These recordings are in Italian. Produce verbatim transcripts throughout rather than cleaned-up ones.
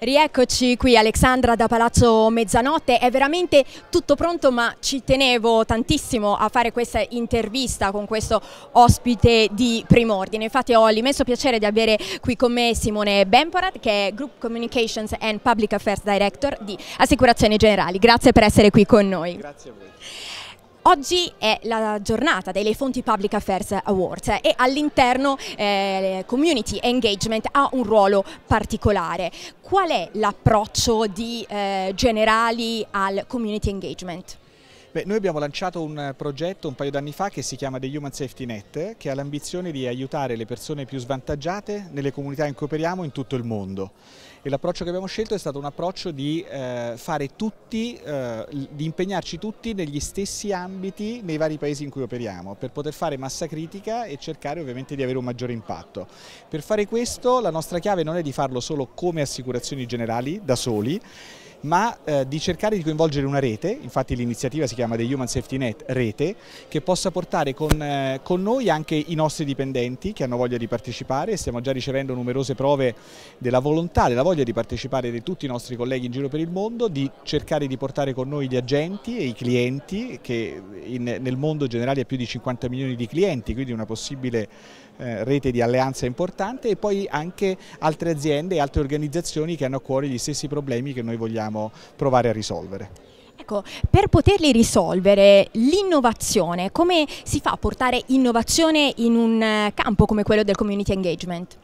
Rieccoci qui, Alexandra da Palazzo Mezzanotte. È veramente tutto pronto, ma ci tenevo tantissimo a fare questa intervista con questo ospite di prim'ordine. Infatti ho l'immenso piacere di avere qui con me Simone Bemporad, che è Group Communications and Public Affairs Director di Assicurazioni Generali. Grazie per essere qui con noi. Grazie a voi. Oggi è la giornata delle fonti Public Affairs Awards e all'interno eh, Community Engagement ha un ruolo particolare. Qual è l'approccio di eh, Generali al Community Engagement? Beh, noi abbiamo lanciato un progetto un paio d'anni fa che si chiama The Human Safety Net, che ha l'ambizione di aiutare le persone più svantaggiate nelle comunità in cui operiamo in tutto il mondo. E l'approccio che abbiamo scelto è stato un approccio di eh, fare tutti, eh, di impegnarci tutti negli stessi ambiti nei vari paesi in cui operiamo, per poter fare massa critica e cercare ovviamente di avere un maggiore impatto. Per fare questo la nostra chiave non è di farlo solo come Assicurazioni Generali da soli, ma eh, di cercare di coinvolgere una rete. Infatti l'iniziativa si chiama The Human Safety Net Rete, che possa portare con, eh, con noi anche i nostri dipendenti che hanno voglia di partecipare. Stiamo già ricevendo numerose prove della volontà, della voglia di partecipare di tutti i nostri colleghi in giro per il mondo, di cercare di portare con noi gli agenti e i clienti, che in, nel mondo generale ha più di cinquanta milioni di clienti, quindi una possibile eh, rete di alleanza importante, e poi anche altre aziende e altre organizzazioni che hanno a cuore gli stessi problemi che noi vogliamo provare a risolvere. Ecco, per poterli risolvere, l'innovazione, come si fa a portare innovazione in un campo come quello del community engagement?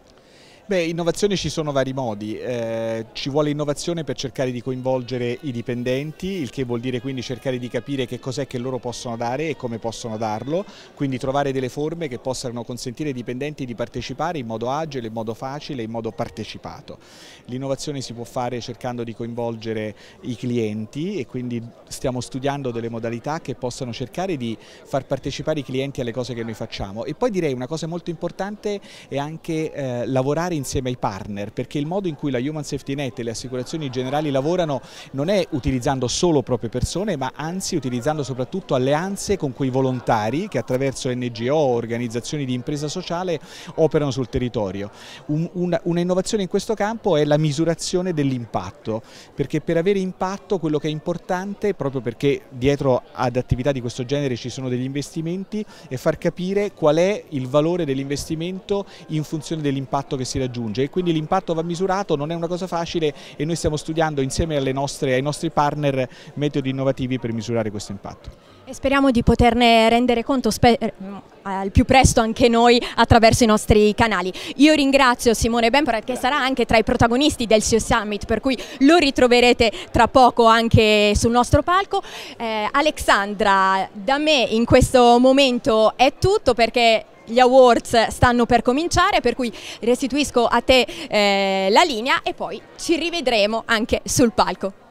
Beh, innovazione ci sono vari modi, eh, ci vuole innovazione per cercare di coinvolgere i dipendenti, il che vuol dire quindi cercare di capire che cos'è che loro possono dare e come possono darlo, quindi trovare delle forme che possano consentire ai dipendenti di partecipare in modo agile, in modo facile, in modo partecipato. L'innovazione si può fare cercando di coinvolgere i clienti, e quindi stiamo studiando delle modalità che possano cercare di far partecipare i clienti alle cose che noi facciamo. E poi direi una cosa molto importante è anche eh, lavorare insieme ai partner, perché il modo in cui la Human Safety Net e le assicurazioni generali lavorano non è utilizzando solo proprie persone, ma anzi utilizzando soprattutto alleanze con quei volontari che attraverso N G O, organizzazioni di impresa sociale, operano sul territorio. Un, un, una innovazione in questo campo è la misurazione dell'impatto, perché per avere impatto quello che è importante, proprio perché dietro ad attività di questo genere ci sono degli investimenti, è far capire qual è il valore dell'investimento in funzione dell'impatto che si raggiunge, e quindi l'impatto va misurato, non è una cosa facile, e noi stiamo studiando insieme alle nostre, ai nostri partner metodi innovativi per misurare questo impatto. E speriamo di poterne rendere conto al più presto anche noi attraverso i nostri canali. Io ringrazio Simone Bemporad, che sarà anche tra i protagonisti del C E O Summit, per cui lo ritroverete tra poco anche sul nostro palco. Eh, Alexandra, da me in questo momento è tutto, perché gli awards stanno per cominciare, per cui restituisco a te eh, la linea e poi ci rivedremo anche sul palco.